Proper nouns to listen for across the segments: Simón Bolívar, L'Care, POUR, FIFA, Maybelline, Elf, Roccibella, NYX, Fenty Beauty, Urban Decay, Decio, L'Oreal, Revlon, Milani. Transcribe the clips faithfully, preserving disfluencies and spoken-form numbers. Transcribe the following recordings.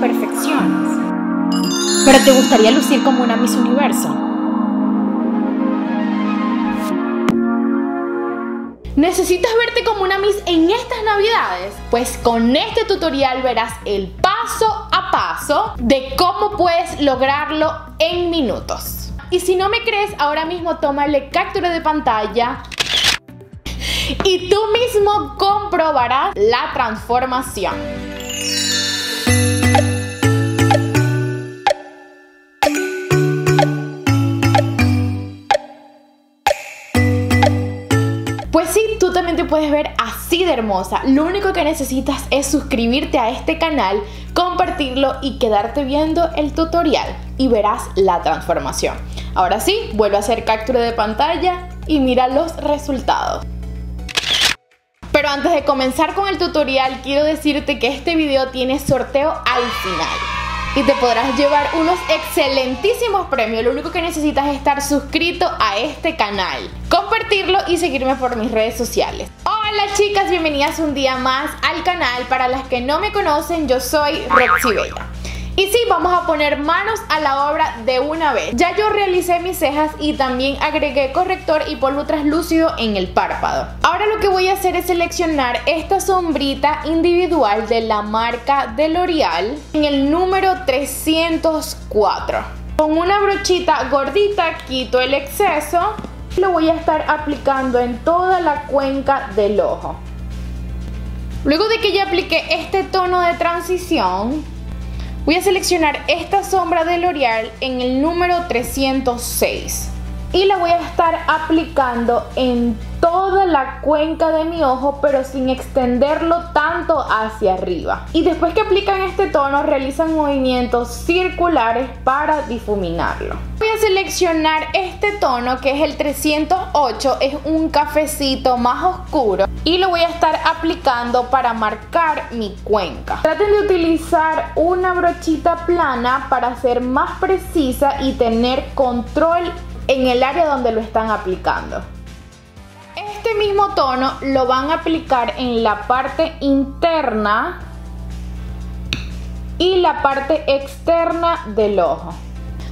imperfecciones. ¿Pero te gustaría lucir como una Miss Universo? ¿Necesitas verte como una Miss en estas navidades? Pues con este tutorial verás el paso a paso de cómo puedes lograrlo en minutos. Y si no me crees, ahora mismo tómale captura de pantalla y tú mismo comprobarás la transformación. Pues sí, tú también te puedes ver así de hermosa. Lo único que necesitas es suscribirte a este canal, compartirlo y quedarte viendo el tutorial y verás la transformación. Ahora sí, vuelve a hacer captura de pantalla y mira los resultados. Pero antes de comenzar con el tutorial, quiero decirte que este video tiene sorteo al final y te podrás llevar unos excelentísimos premios. Lo único que necesitas es estar suscrito a este canal, compartirlo y seguirme por mis redes sociales. Hola chicas, bienvenidas un día más al canal. Para las que no me conocen, yo soy Roccibella. Y sí, vamos a poner manos a la obra de una vez. Ya yo realicé mis cejas y también agregué corrector y polvo translúcido en el párpado. Ahora lo que voy a hacer es seleccionar esta sombrita individual de la marca de L'Oreal en el número trescientos cuatro. Con una brochita gordita quito el exceso y lo voy a estar aplicando en toda la cuenca del ojo. Luego de que ya apliqué este tono de transición, voy a seleccionar esta sombra de L'Oreal en el número trescientos seis y la voy a estar aplicando en toda la cuenca de mi ojo, pero sin extenderlo tanto hacia arriba. Y después que aplican este tono, realizan movimientos circulares para difuminarlo. Voy a seleccionar este tono que es el trescientos ocho, es un cafecito más oscuro, y lo voy a estar aplicando para marcar mi cuenca. Traten de utilizar una brochita plana para ser más precisa y tener control en el área donde lo están aplicando. Este mismo tono lo van a aplicar en la parte interna y la parte externa del ojo.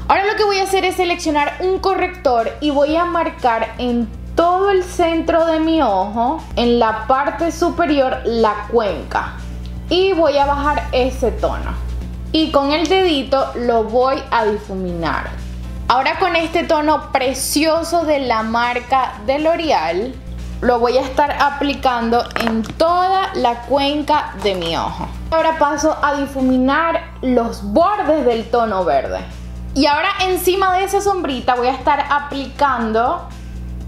Ahora lo que voy a hacer es seleccionar un corrector y voy a marcar en todo el centro de mi ojo, en la parte superior, la cuenca, y voy a bajar ese tono y con el dedito lo voy a difuminar. Ahora con este tono precioso de la marca de L'Oreal lo voy a estar aplicando en toda la cuenca de mi ojo. Ahora paso a difuminar los bordes del tono verde. Y ahora encima de esa sombrita voy a estar aplicando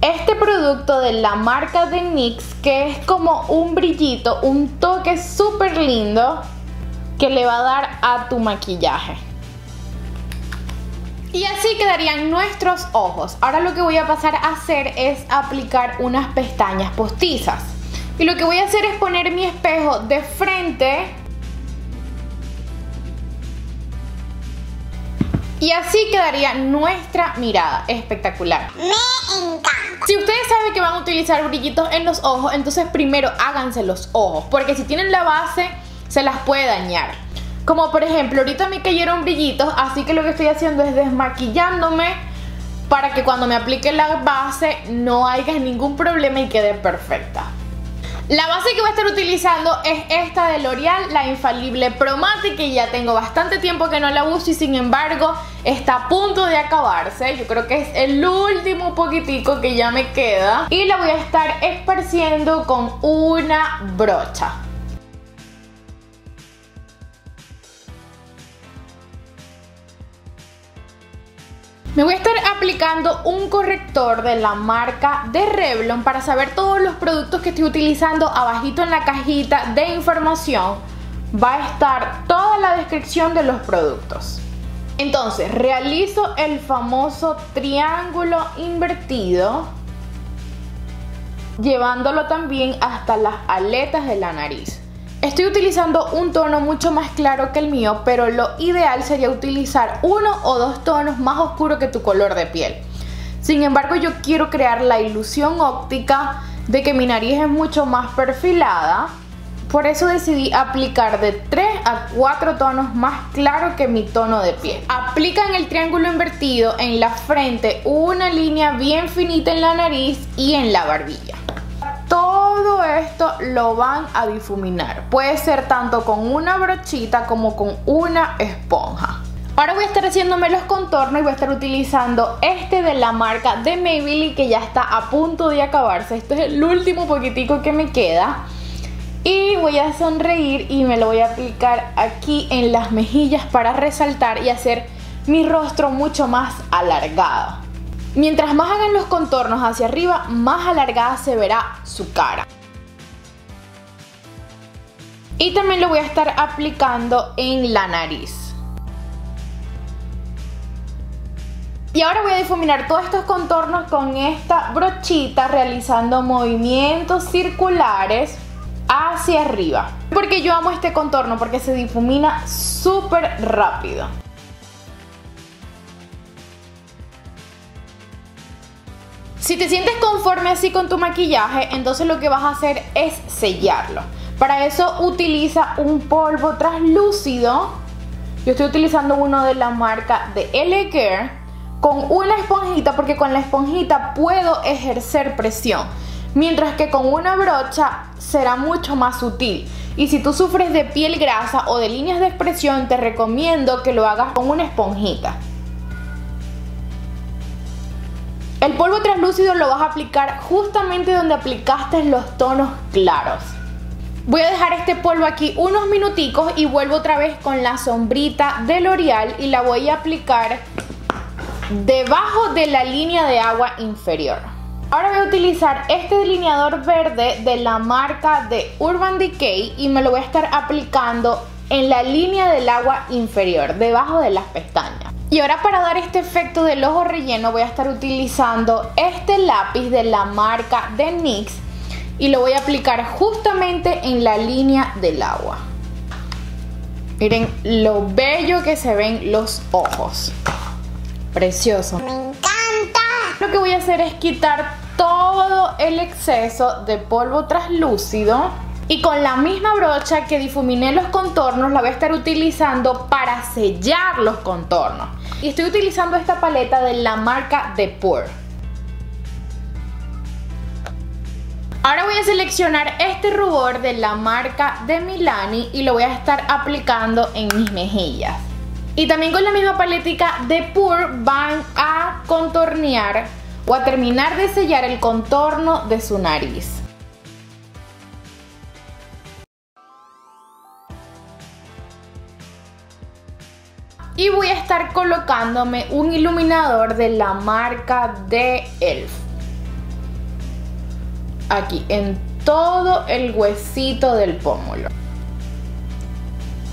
este producto de la marca de N Y X, que es como un brillito, un toque súper lindo que le va a dar a tu maquillaje. Y así quedarían nuestros ojos. Ahora lo que voy a pasar a hacer es aplicar unas pestañas postizas. Y lo que voy a hacer es poner mi espejo de frente. Y así quedaría nuestra mirada. Espectacular. Me encanta. Si ustedes saben que van a utilizar brillitos en los ojos, entonces primero háganse los ojos, porque si tienen la base se las puede dañar. Como por ejemplo, ahorita me cayeron brillitos, así que lo que estoy haciendo es desmaquillándome para que cuando me aplique la base no haya ningún problema y quede perfecta. La base que voy a estar utilizando es esta de L'Oreal, la infalible Pro Matte, que ya tengo bastante tiempo que no la uso y sin embargo está a punto de acabarse. Yo creo que es el último poquitico que ya me queda y la voy a estar esparciendo con una brocha. Me voy a estar aplicando un corrector de la marca de Revlon. Para saber todos los productos que estoy utilizando, abajito en la cajita de información va a estar toda la descripción de los productos. Entonces, realizo el famoso triángulo invertido, llevándolo también hasta las aletas de la nariz. Estoy utilizando un tono mucho más claro que el mío, pero lo ideal sería utilizar uno o dos tonos más oscuros que tu color de piel. Sin embargo, yo quiero crear la ilusión óptica de que mi nariz es mucho más perfilada Por eso decidí aplicar de tres a cuatro tonos más claro que mi tono de piel. Aplica en el triángulo invertido, en la frente, una línea bien finita en la nariz y en la barbilla. Todo esto lo van a difuminar. Puede ser tanto con una brochita como con una esponja. Ahora voy a estar haciéndome los contornos y voy a estar utilizando este de la marca de Maybelline que ya está a punto de acabarse. Este es el último poquitico que me queda. Y voy a sonreír y me lo voy a aplicar aquí en las mejillas para resaltar y hacer mi rostro mucho más alargado. Mientras más hagan los contornos hacia arriba, más alargada se verá su cara. Y también lo voy a estar aplicando en la nariz. Y ahora voy a difuminar todos estos contornos con esta brochita, realizando movimientos circulares hacia arriba. Porque yo amo este contorno, porque se difumina súper rápido. Si te sientes conforme así con tu maquillaje, entonces lo que vas a hacer es sellarlo. Para eso utiliza un polvo translúcido. Yo estoy utilizando uno de la marca de L'Care. Con una esponjita, porque con la esponjita puedo ejercer presión, mientras que con una brocha será mucho más sutil. Y si tú sufres de piel grasa o de líneas de expresión, te recomiendo que lo hagas con una esponjita. El polvo translúcido lo vas a aplicar justamente donde aplicaste los tonos claros. Voy a dejar este polvo aquí unos minuticos y vuelvo otra vez con la sombrita de L'Oreal y la voy a aplicar debajo de la línea de agua inferior. Ahora voy a utilizar este delineador verde de la marca de Urban Decay y me lo voy a estar aplicando en la línea del agua inferior, debajo de las pestañas. Y ahora, para dar este efecto del ojo relleno, voy a estar utilizando este lápiz de la marca de NYX y lo voy a aplicar justamente en la línea del agua. Miren lo bello que se ven los ojos. Precioso. Me encanta. Lo que voy a hacer es quitar todo el exceso de polvo translúcido y con la misma brocha que difuminé los contornos la voy a estar utilizando para sellar los contornos. Y estoy utilizando esta paleta de la marca de POUR. Ahora voy a seleccionar este rubor de la marca de Milani y lo voy a estar aplicando en mis mejillas. Y también con la misma paletica de POUR van a contornear o a terminar de sellar el contorno de su nariz. Y voy a estar colocándome un iluminador de la marca de Elf. Aquí, en todo el huesito del pómulo.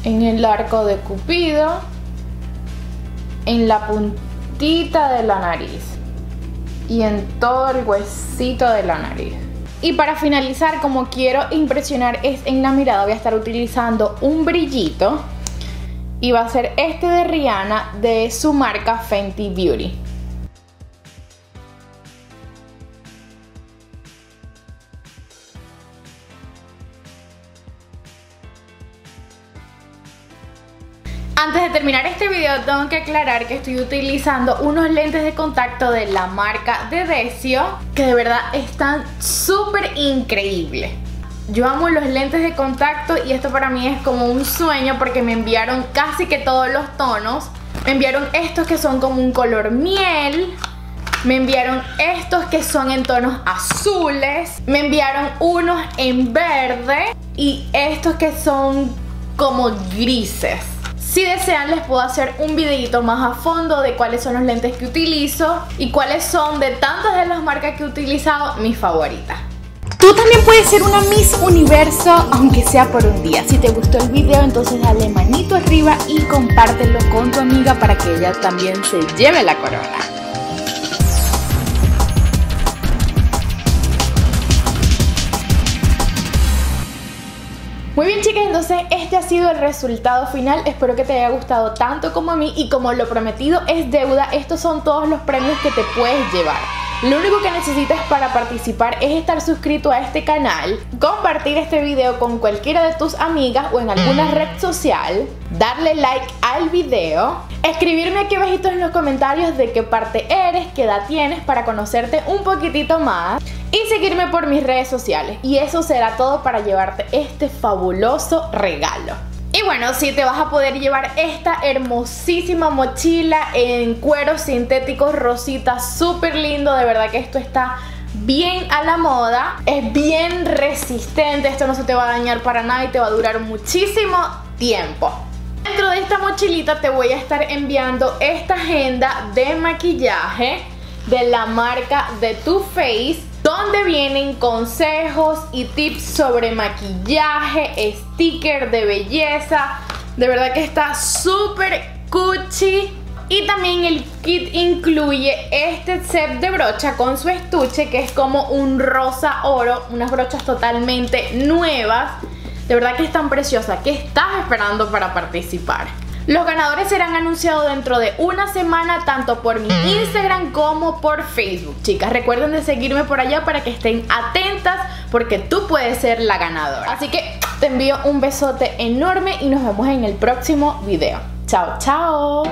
En el arco de Cupido. En la puntita de la nariz y en todo el huesito de la nariz. Y para finalizar, como quiero impresionar es en la mirada, voy a estar utilizando un brillito y va a ser este de Rihanna de su marca Fenty Beauty. Antes de terminar este video tengo que aclarar que estoy utilizando unos lentes de contacto de la marca de Decio que de verdad están súper increíbles. Yo amo los lentes de contacto y esto para mí es como un sueño porque me enviaron casi que todos los tonos. Me enviaron estos que son como un color miel. Me enviaron estos que son en tonos azules. Me enviaron unos en verde y estos que son como grises. Si desean les puedo hacer un videito más a fondo de cuáles son los lentes que utilizo y cuáles son, de tantas de las marcas que he utilizado, mis favoritas. Tú también puedes ser una Miss Universo, aunque sea por un día. Si te gustó el video, entonces dale manito arriba y compártelo con tu amiga para que ella también se lleve la corona. Muy bien, chicas, entonces este ha sido el resultado final. Espero que te haya gustado tanto como a mí y como lo prometido es deuda, estos son todos los premios que te puedes llevar. Lo único que necesitas para participar es estar suscrito a este canal, compartir este video con cualquiera de tus amigas o en alguna red social, darle like al video, escribirme aquí abajito en los comentarios de qué parte eres, qué edad tienes para conocerte un poquitito más y seguirme por mis redes sociales. Y eso será todo para llevarte este fabuloso regalo. Y bueno, si sí te vas a poder llevar esta hermosísima mochila en cuero sintético rosita, súper lindo, de verdad que esto está bien a la moda, es bien resistente, esto no se te va a dañar para nada y te va a durar muchísimo tiempo. Dentro de esta mochilita te voy a estar enviando esta agenda de maquillaje de la marca de Too Faced, donde vienen consejos y tips sobre maquillaje, sticker de belleza. De verdad que está súper cuchi. Y también el kit incluye este set de brocha con su estuche, que es como un rosa oro, unas brochas totalmente nuevas. De verdad que es tan preciosa. ¿Qué estás esperando para participar? Los ganadores serán anunciados dentro de una semana, tanto por mi Instagram como por Facebook. Chicas, recuerden de seguirme por allá para que estén atentas, porque tú puedes ser la ganadora. Así que te envío un besote enorme y nos vemos en el próximo video. Chao, chao.